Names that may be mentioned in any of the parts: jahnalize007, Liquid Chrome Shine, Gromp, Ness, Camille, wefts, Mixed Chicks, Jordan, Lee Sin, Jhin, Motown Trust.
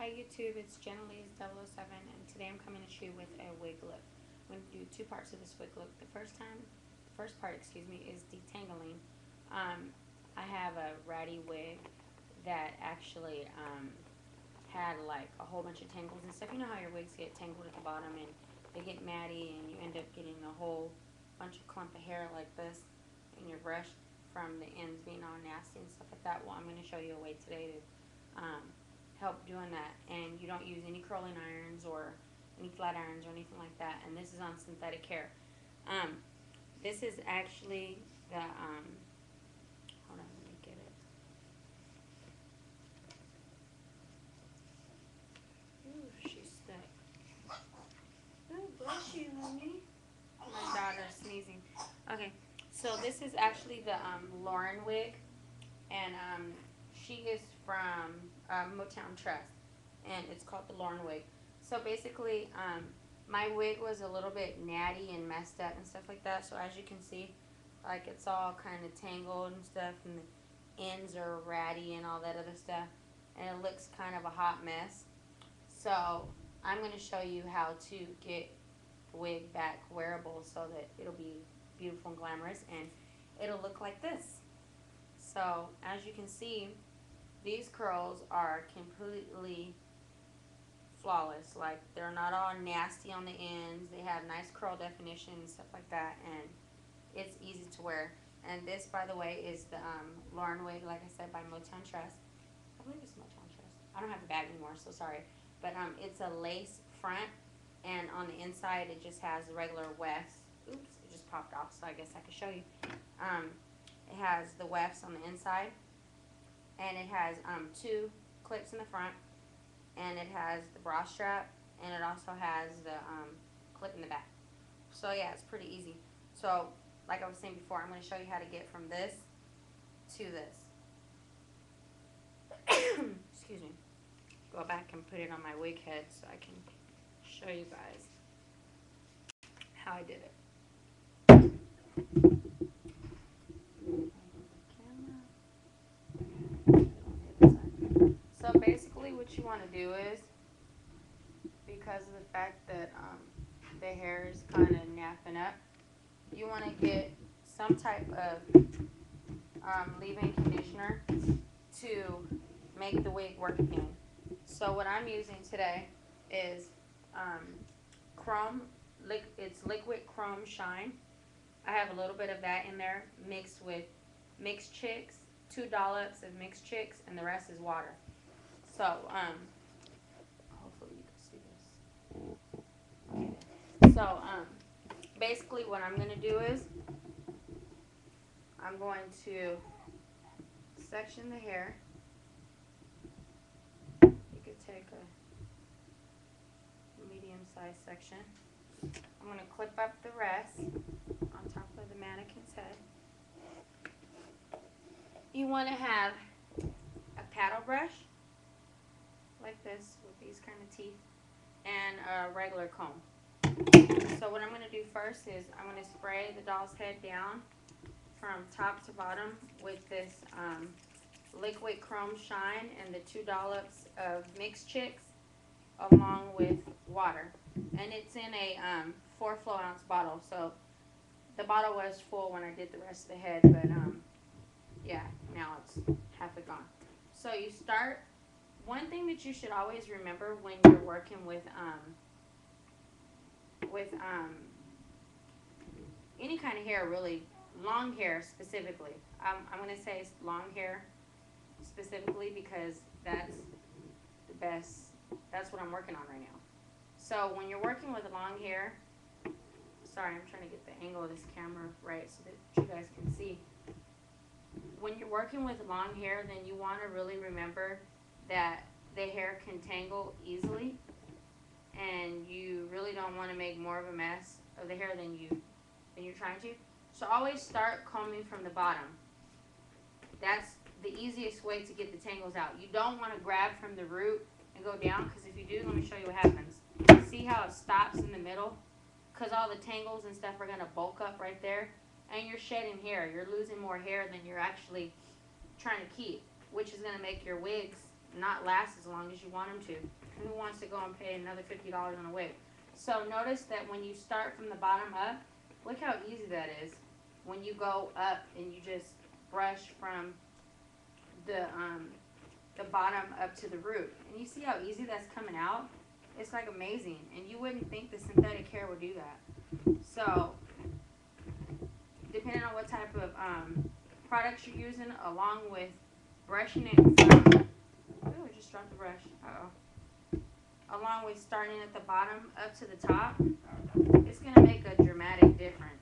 Hi YouTube, it's jahnalize007 and today I'm coming at you with a wig look. I'm going to do two parts of this wig look. The first part is detangling. I have a ratty wig that actually had like a whole bunch of tangles and stuff. You know how your wigs get tangled at the bottom and they get matty and you end up getting a whole bunch of clump of hair like this in your brush from the ends being all nasty and stuff like that. Well, I'm going to show you a way today to help doing that, and you don't use any curling irons or any flat irons or anything like that. And this is on synthetic hair. This is actually the hold on, let me get it. Ooh, she's stuck. Ooh, bless you, honey. My daughter sneezing. Okay, so this is actually the Lauren wig, and she is from Motown Trust, and it's called the Lauren wig. So basically, my wig was a little bit natty and messed up and stuff like that. So as you can see, like, it's all kind of tangled and stuff, and the ends are ratty and all that other stuff, and it looks kind of a hot mess. So I'm going to show you how to get the wig back wearable so that it'll be beautiful and glamorous, and it'll look like this. So as you can see, these curls are completely flawless. Like, they're not all nasty on the ends. They have nice curl definition and stuff like that, and it's easy to wear. And this, by the way, is the Lauren wig, like I said, by Motown Trust. I believe it's Motown Trust. I don't have the bag anymore, so sorry. But it's a lace front, and on the inside it just has regular wefts. Oops, it just popped off, so I guess I could show you. It has the wefts on the inside, and it has two clips in the front, and it has the bra strap, and it also has the clip in the back. So yeah, it's pretty easy. So like I was saying before, I'm going to show you how to get from this to this. Excuse me. Go back and put it on my wig head so I can show you guys how I did it. So basically what you want to do is, because of the fact that the hair is kind of napping up, you want to get some type of leave-in conditioner to make the wig work again. So what I'm using today is Liquid Chrome Shine. I have a little bit of that in there mixed with Mixed Chicks, 2 dollops of Mixed Chicks, and the rest is water. So, hopefully you can see this. So, basically what I'm going to do is I'm going to section the hair. You could take a medium-sized section. I'm going to clip up the rest on top of the mannequin's head. You want to have a paddle brush like this with these kind of teeth and a regular comb. So what I'm going to do first is I'm going to spray the doll's head down from top to bottom with this Liquid Chrome Shine and the 2 dollops of Mixed Chicks along with water. And it's in a 4 flow-ounce bottle. So the bottle was full when I did the rest of the head, but yeah, now it's half gone. So you start. One thing that you should always remember when you're working with any kind of hair, really, long hair specifically. I'm going to say long hair specifically because that's the best. That's what I'm working on right now. So when you're working with long hair, sorry, I'm trying to get the angle of this camera right so that you guys can see. When you're working with long hair, then you want to really remember that the hair can tangle easily, and you really don't want to make more of a mess of the hair than you're trying to. So always start combing from the bottom. That's the easiest way to get the tangles out. You don't want to grab from the root and go down, because if you do, let me show you what happens. See how it stops in the middle? Because all the tangles and stuff are going to bulk up right there, and you're shedding hair. You're losing more hair than you're actually trying to keep, which is going to make your wigs not last as long as you want them to. Who wants to go and pay another $50 on a wig? So notice that when you start from the bottom up, look how easy that is. When you go up and you just brush from the bottom up to the root. And you see how easy that's coming out? It's like amazing. And you wouldn't think the synthetic hair would do that. So depending on what type of products you're using, along with brushing it from, oh, just dropped the brush, uh-oh. Along with starting at the bottom up to the top, it's going to make a dramatic difference.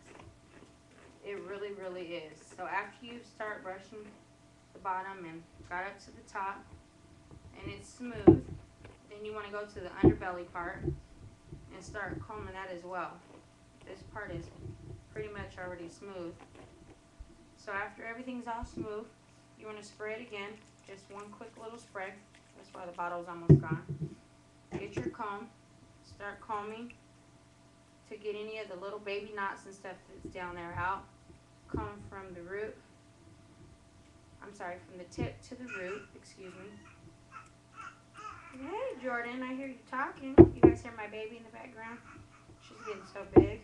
It really, really is. So after you start brushing the bottom and got up to the top, and it's smooth, then you want to go to the underbelly part and start combing that as well. This part is pretty much already smooth. So after everything's all smooth, you want to spray it again. Just one quick little spray. That's why the bottle's almost gone. Get your comb. Start combing to get any of the little baby knots and stuff that's down there out. Comb from the root. I'm sorry, from the tip to the root. Excuse me. Hey, Jordan, I hear you talking. You guys hear my baby in the background? She's getting so big.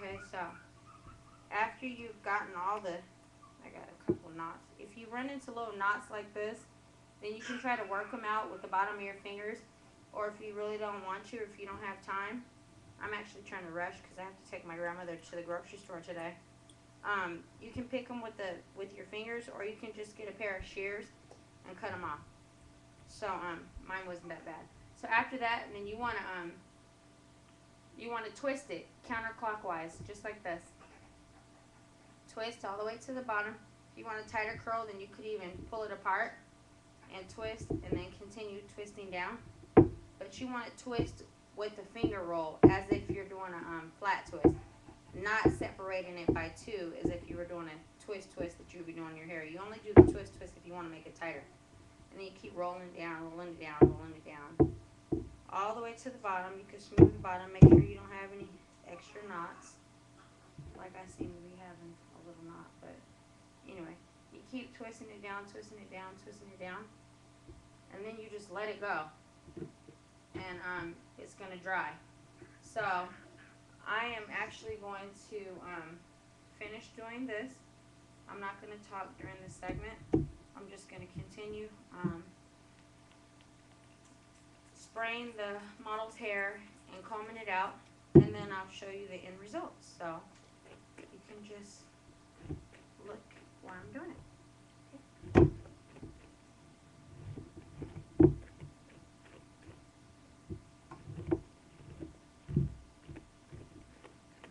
Okay, so after you've gotten all the, I got a couple knots. If you run into little knots like this, then you can try to work them out with the bottom of your fingers. Or if you really don't want to, or if you don't have time. I'm actually trying to rush because I have to take my grandmother to the grocery store today. You can pick them with your fingers, or you can just get a pair of shears and cut them off. So mine wasn't that bad. So after that, then you want to twist it counterclockwise, just like this. Twist all the way to the bottom. If you want a tighter curl, then you could even pull it apart and twist, and then continue twisting down. But you want to twist with the finger roll, as if you're doing a flat twist. Not separating it by two, as if you were doing a twist that you would be doing your hair. You only do the twist if you want to make it tighter. And then you keep rolling it down, rolling it down, rolling it down. All the way to the bottom. You can smooth the bottom. Make sure you don't have any extra knots. Like I seem to be having a little knot, but anyway, you keep twisting it down, twisting it down, twisting it down, and then you just let it go, and it's gonna dry. So I am actually going to finish doing this. I'm not gonna talk during this segment. I'm just gonna continue spraying the model's hair and combing it out, and then I'll show you the end result. So you can just look while I'm doing it. Okay.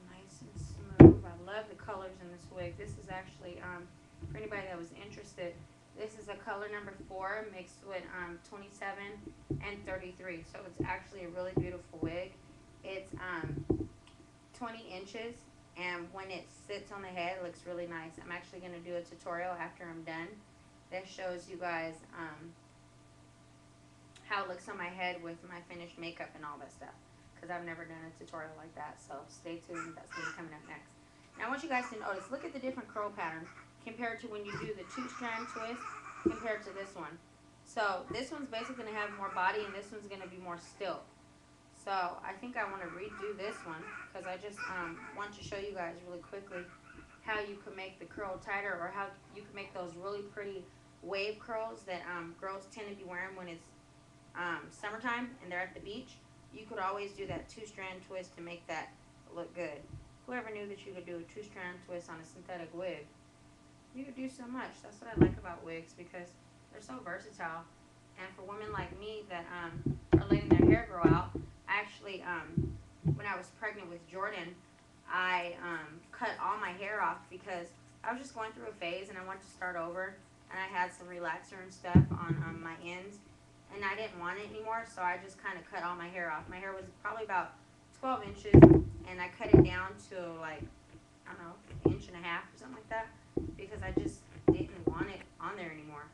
Nice and smooth. I love the colors in this wig. This is actually, for anybody that was interested, this is a color number 4 mixed with 27 and 33. So it's actually a really beautiful wig. It's 20 inches, and when it sits on the head, it looks really nice. I'm actually going to do a tutorial after I'm done that shows you guys how it looks on my head with my finished makeup and all that stuff, because I've never done a tutorial like that. So stay tuned. That's going to be coming up next. Now I want you guys to notice, look at the different curl patterns compared to when you do the 2-strand twist compared to this one. So this one's basically going to have more body, and this one's going to be more stilt. So I think I want to redo this one, because I just want to show you guys really quickly how you can make the curl tighter, or how you can make those really pretty wave curls that girls tend to be wearing when it's summertime and they're at the beach. You could always do that 2-strand twist to make that look good. Whoever knew that you could do a 2-strand twist on a synthetic wig? You could do so much. That's what I like about wigs, because they're so versatile. And for women like me that are letting their hair grow out, actually, when I was pregnant with Jordan, I cut all my hair off because I was just going through a phase and I wanted to start over. And I had some relaxer and stuff on my ends, and I didn't want it anymore, so I just kind of cut all my hair off. My hair was probably about 12 inches, and I cut it down to, like, I don't know, an inch and a half or something like that, because I just didn't want it on there anymore.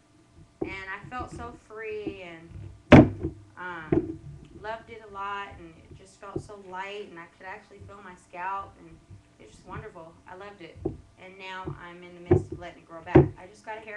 And I felt so free, and loved it a lot, and it just felt so light, and I could actually feel my scalp, and it was just wonderful. I loved it. And now I'm in the midst of letting it grow back. I just got a hair